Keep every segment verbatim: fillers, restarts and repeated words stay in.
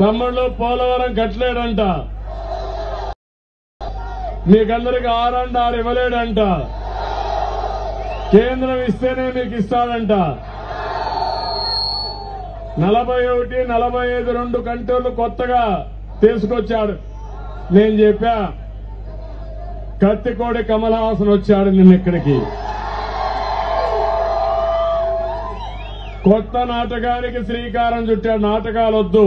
తమ్ముళ్ళు పోలవరం కట్టలేడంట, మీకందరికి ఆరండి ఆరు ఇవ్వలేడంట, కేంద్రం ఇస్తేనే మీకు ఇస్తాడంట. నలభై ఒకటి నలభై ఐదు రెండు కంట్రోళ్లు కొత్తగా తీసుకొచ్చాడు. నేను చెప్పా కత్తికోడి కమల్ హాసన్ వచ్చాడు నిన్న ఇక్కడికి, కొత్త నాటకానికి శ్రీకారం చుట్టాడు. నాటకాలొద్దు,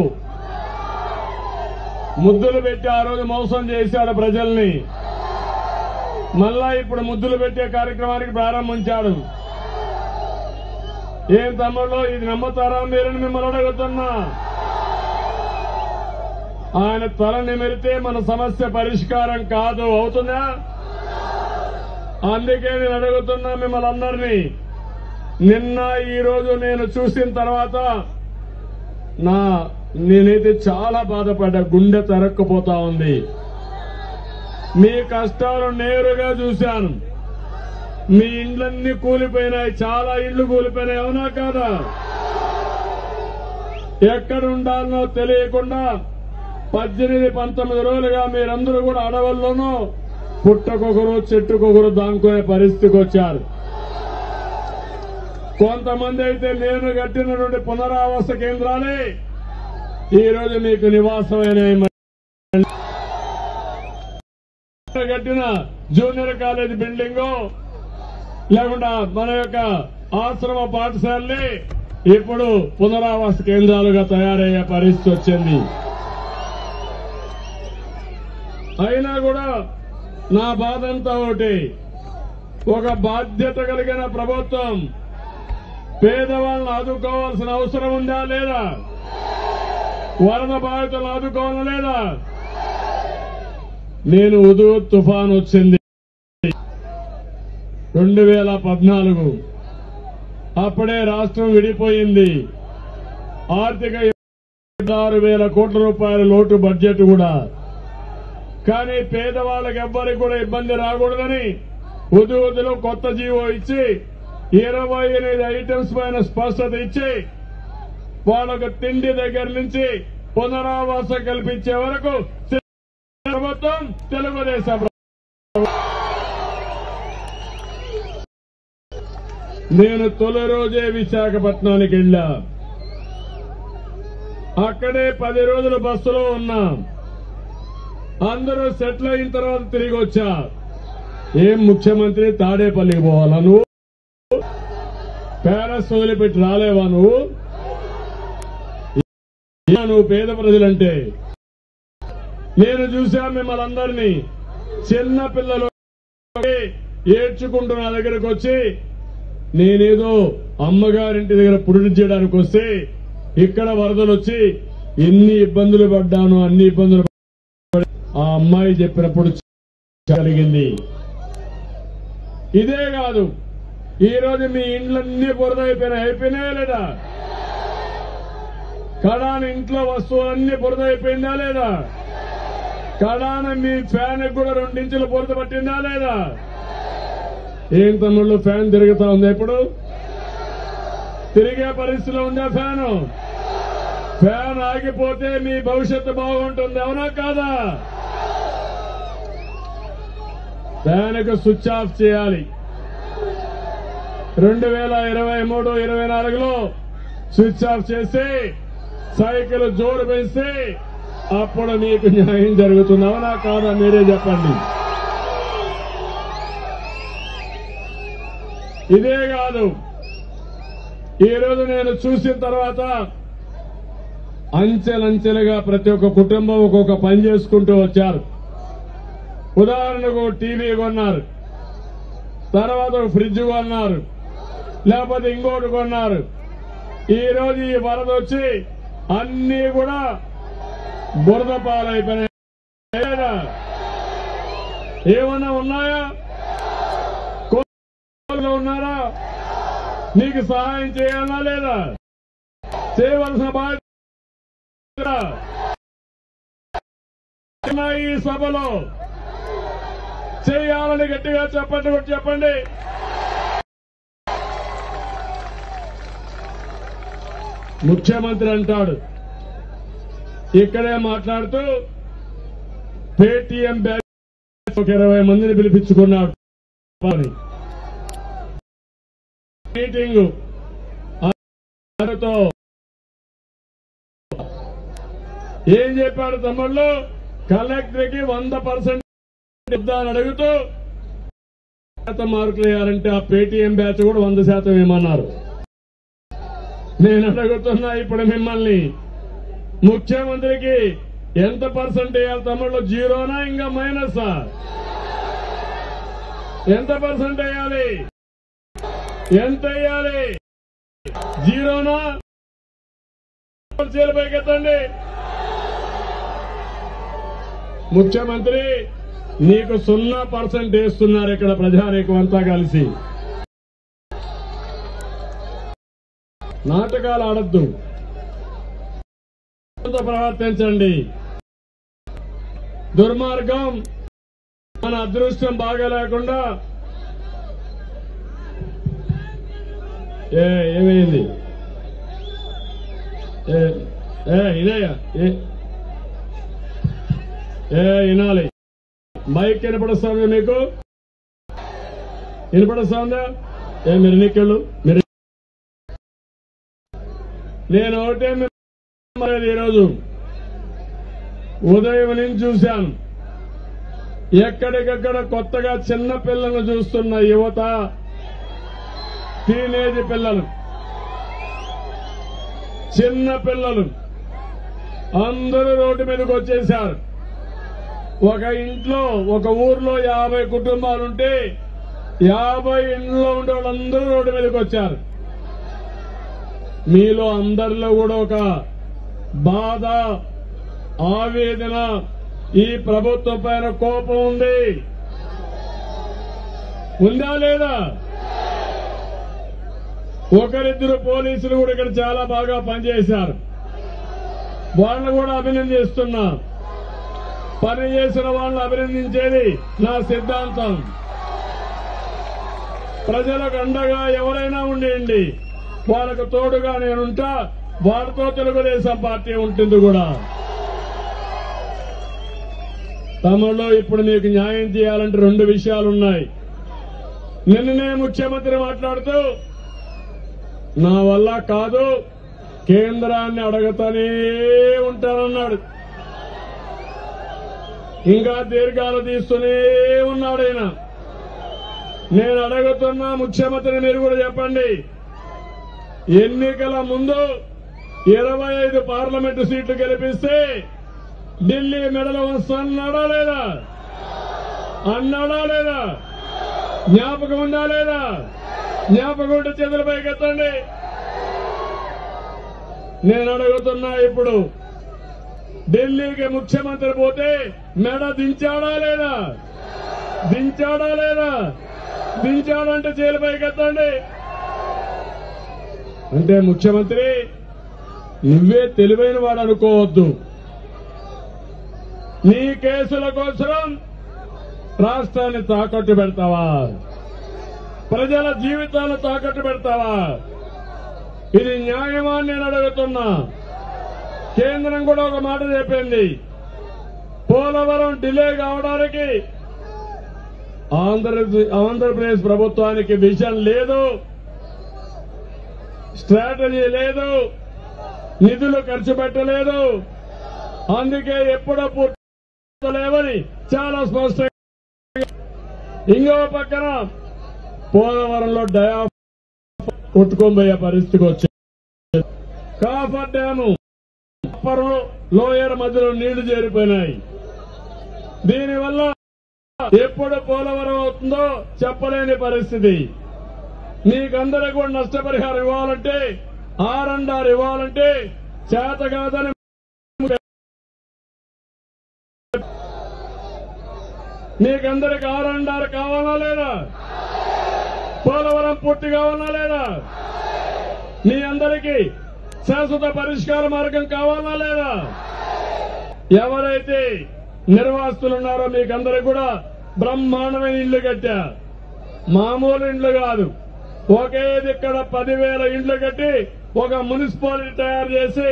ముద్దులు పెట్టి ఆ రోజు మోసం చేశాడు ప్రజల్ని, మళ్ళా ఇప్పుడు ముద్దులు పెట్టే కార్యక్రమానికి ప్రారంభించాడు. ఏం తమ్ముళ్ళు, ఇది నమ్ముతారా మీరని మిమ్మల్ని అడుగుతున్నా. ఆయన తల నిమిరితే మన సమస్య పరిష్కారం కాదు, అవుతుందా? అందుకే నేను అడుగుతున్నా మిమ్మల్ని అందరినీ, నిన్న ఈ రోజు నేను చూసిన తర్వాత నా నేనైతే చాలా బాధపడ్డా, గుండె తరక్కుపోతా ఉంది. మీ కష్టాలు నేరుగా చూశాను. మీ ఇండ్లన్నీ కూలిపోయినాయి, చాలా ఇండ్లు కూలిపోయినాయి, అవునా కాదా? ఎక్కడుండాలనో తెలియకుండా పద్దెనిమిది పంతొమ్మిది రోజులుగా మీరందరూ కూడా అడవుల్లోనూ పుట్టకొకరు చెట్టుకొకరు దాంకునే పరిస్థితికి వచ్చారు. కొంతమంది అయితే నేను కట్టినటువంటి పునరావాస కేంద్రాలే ఈ రోజు మీకు నివాసమైన, కట్టిన జూనియర్ కాలేజ్ బిల్డింగు లేకుండా మన యొక్క ఆశ్రమ పాఠశాలలే ఇప్పుడు పునరావాస కేంద్రాలుగా తయారయ్యే పరిస్థితి వచ్చింది. అయినా కూడా నా బాధ అంతా ఒకటి, ఒక బాధ్యత కలిగిన ప్రభుత్వం పేదవాళ్ళను ఆదుకోవాల్సిన అవసరం ఉందా లేదా? వరద బాధితులు ఆదుకోవాలా లేదా? నేను ఉదు తుఫాన్ వచ్చింది రెండు వేల పద్నాలుగు, అప్పుడే రాష్ట్రం విడిపోయింది, ఆర్థిక ఆరు వేల కోట్ల రూపాయల లోటు బడ్జెట్ కూడా. కానీ పేదవాళ్ళకి ఎవ్వరికి కూడా ఇబ్బంది రాకూడదని ఉదు ఉదులో కొత్త జీవో ఇచ్చి ఇరవై ఎనిమిది ఐటమ్స్ పైన స్పష్టత ఇచ్చి వాళ్ళకు తిండి దగ్గర నుంచి పునరావాసం కల్పించే వరకు ప్రభుత్వం తెలుగుదేశం ప్రభుత్వం. నేను తొలి రోజే విశాఖపట్నానికి వెళ్ళా, అక్కడే పది రోజులు బస్సులో ఉన్నా, అందరూ సెటిల్ అయిన తర్వాత తిరిగి వచ్చా. ఏం ముఖ్యమంత్రి తాడేపల్లికి పోవాలా నువ్వు? ప్యారెస్ వదిలిపెట్టి రాలేవా నువ్వు? నువ్వు పేద ప్రజలంటే నేను చూశా మిమ్మల్ని అందరినీ, చిన్న పిల్లలు ఏడ్చుకుంటూ నా దగ్గరకు వచ్చి నేనేదో అమ్మగారింటి దగ్గర పురుడు చేయడానికి వస్తే ఇక్కడ వరదలు వచ్చి ఎన్ని ఇబ్బందులు పడ్డాను, అన్ని ఇబ్బందులు ఆ అమ్మాయి చెప్పినప్పుడు కలిగింది. ఇదే కాదు, ఈ రోజు మీ ఇండ్లన్నీ బురదైపోయినాయి, అయిపోయినాయా లేదా? కడాన ఇంట్లో వస్తువులన్నీ బురదైపోయిందా లేదా? కడాన మీ ఫ్యాన్ కూడా రెండించులు బురద పట్టిందా లేదా? ఏం తమ్ముళ్ళు, ఫ్యాన్ తిరుగుతా ఉందా ఇప్పుడు? తిరిగే పరిస్థితిలో ఉందా ఫ్యాను? ఫ్యాన్ ఆగిపోతే మీ భవిష్యత్తు బాగుంటుంది, అవునా కాదా? ఫ్యాన్కు స్విచ్ ఆఫ్ చేయాలి. రెండు వేల ఇరవై మూడు ఇరవై నాలుగులో స్విచ్ ఆఫ్ చేసి సైకిల్ జోరు పెంచి అప్పుడు మీకు న్యాయం జరుగుతుంది, అవునా కాదా? మీరే చెప్పండి. ఇదే కాదు, ఈరోజు నేను చూసిన తర్వాత అంచెలంచెలుగా ప్రతి ఒక్క కుటుంబం ఒక్కొక్క పని చేసుకుంటూ వచ్చారు. ఉదాహరణకు టీవీ కొన్నారు, తర్వాత ఒక ఫ్రిడ్జ్ కొన్నారు, లేకపోతే ఇంకోటి కొన్నారు. ఈ రోజు ఈ వరద వచ్చి అన్నీ కూడా బురద పాలైపోయినాయి, ఏమన్నా ఉన్నాయా? కోలులో ఉన్నారా? నీకు సహాయం చేయాలా లేదా? చేయవలసిన బాధ్యత ఈ సభలో చేయాలని గట్టిగా చెప్పండి, చెప్పండి. ముఖ్యమంత్రి అంటాడు, ఇక్కడే మాట్లాడుతూ పేటిఎం బ్యాంక్ ఇరవై మందిని పిలిపించుకున్నాడు. మీటింగ్ ఆరుతో ఏం చెప్పాడు తమ్ముళ్ళు, కలెక్టర్కి వంద శాతం ఇద్దామని అడుగుతూ మార్కులు వేయాలంటే ఆ పేటిఎం బ్యాచ్ కూడా వంద శాతం ఏమన్నారు. నేను అడుగుతున్నా ఇప్పుడు మిమ్మల్ని, ముఖ్యమంత్రికి ఎంత పర్సెంట్ వేయాలి తమిళలో, జీరోనా ఇంకా మైనసా, ఎంత పర్సెంట్ వేయాలి, ఎంత వేయాలి, జీరోనా పైకి ఎత్తండి. ముఖ్యమంత్రి నీకు సున్నా పర్సెంట్ వేస్తున్నారు ఇక్కడ ప్రజానీకం అంతా కలిసి. నాటకాలు ఆడద్దు, ప్రవర్తించండి. దుర్మార్గం, మన అదృష్టం బాగా లేకుండా ఏమైంది ఇదయ్యా ఏ వినాలి, మైక్ వినపడొస్తుంది మీకు, వినపడొస్తుందా? ఏ మీరు ఎన్నికలు మీరు నేను ఒకటే ఈరోజు ఉదయం నుంచి చూశాను, ఎక్కడికక్కడ కొత్తగా చిన్న పిల్లలను చూస్తున్న యువత, టీనేజ్ పిల్లలు, చిన్న పిల్లలు అందరూ రోడ్డు మీదకి వచ్చేశారు. ఒక ఇంట్లో, ఒక ఊర్లో యాభై కుటుంబాలుంటే యాభై ఇంట్లో ఉండే వాళ్ళందరూ రోడ్డు మీదకి వచ్చారు. మీలో అందరిలో కూడా ఒక బాధ, ఆవేదన, ఈ ప్రభుత్వం పైన కోపం ఉంది, ఉందా లేదా? ఒకరిద్దరు పోలీసులు కూడా ఇక్కడ చాలా బాగా పనిచేశారు, వాళ్ళని కూడా అభినందిస్తున్నా. పని చేసిన వాళ్ళని అభినందించేది నా సిద్ధాంతం. ప్రజలకు అండగా ఎవరైనా ఉండేయండి, వాళ్ళకు తోడుగా నేనుంటా, వారితో తెలుగుదేశం పార్టీ ఉంటుంది కూడా. తమలో ఇప్పుడు మీకు న్యాయం చేయాలంటే రెండు విషయాలున్నాయి. నిన్ననే ముఖ్యమంత్రి మాట్లాడుతూ నా వల్ల కాదు, కేంద్రాన్ని అడగతానే ఉంటానన్నాడు. ఇంకా దీర్ఘాలు తీస్తూనే ఉన్నాడు ఆయన. నేను అడుగుతున్నా ముఖ్యమంత్రిని, మీరు కూడా చెప్పండి, ఎన్నికల ముందు ఇరవై ఐదు పార్లమెంటు సీట్లు గెలిపిస్తే ఢిల్లీ మెడలు వస్తానన్నాడా లేదా, అన్నాడా లేదా, జ్ఞాపకం ఉందా లేదా? జ్ఞాపకం ఉంటే చేతుల పైకి ఎత్తండి. నేను అడుగుతున్నా ఇప్పుడు, ఢిల్లీకి ముఖ్యమంత్రి పోతే మెడ దించాడా లేదా, దించాడా లేదా? దించాడంటే చేతుల పైకి ఎత్తండి. అంటే ముఖ్యమంత్రి నువ్వే తెలివైన వాడు అనుకోవద్దు. నీ కేసుల కోసం రాష్ట్రాన్ని తాకట్టు పెడతావా, ప్రజల జీవితాలను తాకట్టు పెడతావా? ఇది న్యాయమా నేను అడుగుతున్నా. కేంద్రం కూడా ఒక మాట చెప్పింది, పోలవరం డిలే కావడానికి ఆంధ్ర ఆంధ్రప్రదేశ్ ప్రభుత్వానికి విజన్ లేదు, స్ట్రాటజీ లేదు, నిధులు ఖర్చు పెట్టలేదు, అందుకే ఎప్పుడో పూర్తి లేవని చాలా స్పష్టంగా. ఇంకో పక్కన పోలవరంలో డయాఫ్రామ్ కొట్టుకోబోయే పరిస్థితికి వచ్చింది. కాఫర్ డ్యాము అప్పర్ లోయర్ మధ్యలో నీళ్లు చేరిపోయినాయి. దీనివల్ల ఎప్పుడు పోలవరం అవుతుందో చెప్పలేని పరిస్థితి. మీకందరూ కూడా నష్టపరిహారం ఇవ్వాలంటే, ఆర్అండ్ఆర్ ఇవ్వాలంటే చేత కాదని మీకందరికి ఆర్అండ్ఆర్ కావాలా లేదా, పోలవరం పూర్తి కావాలా లేదా, మీ అందరికీ శాశ్వత పరిష్కార మార్గం కావాలా లేదా? ఎవరైతే నిర్వాసితులున్నారో మీకందరికీ కూడా బ్రహ్మాండమైన ఇళ్లు కట్టా, మామూలు ఇండ్లు కాదు. ఒకే ఇక్కడ పదివేల ఇండ్లు కట్టి ఒక మున్సిపాలిటీ తయారు చేసి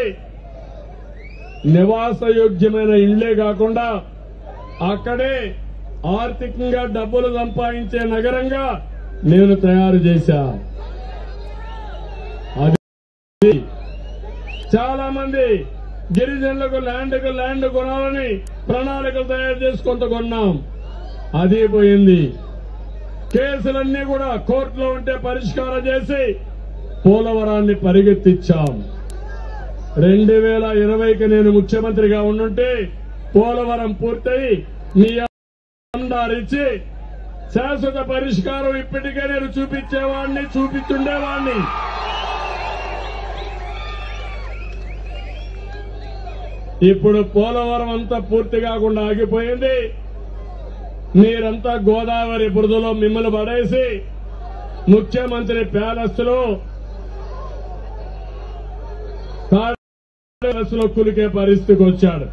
నివాస యోగ్యమైన ఇల్లే కాకుండా అక్కడే ఆర్థికంగా డబ్బులు సంపాదించే నగరంగా నేను తయారు చేశా। అది చాలా మంది గిరిజనులకు ల్యాండ్కు ల్యాండ్ కొనాలని ప్రణాళికలు తయారు చేసుకుంటూ కొన్నాం, అదే పోయింది। కేసులన్నీ కూడా కోర్టులో ఉంటే పరిష్కారం చేసి పోలవరాన్ని పరిగెత్తించాం। రెండు వేల ఇరవైకి నేను ముఖ్యమంత్రిగా ఉండుంటే పోలవరం పూర్తయి మీ అందరిచ్చి శాశ్వత పరిష్కారం ఇప్పటికే నేను చూపించేవాడిని, చూపించుండేవాడిని। ఇప్పుడు పోలవరం అంతా పూర్తి కాకుండా ఆగిపోయింది। మీరంతా గోదావరి బురదలో మిమ్మల్ని పడేసి ముఖ్యమంత్రి ప్యాలెస్ లో ప్యాలెస్ లో కులికే పరిస్థితికి వచ్చాడు।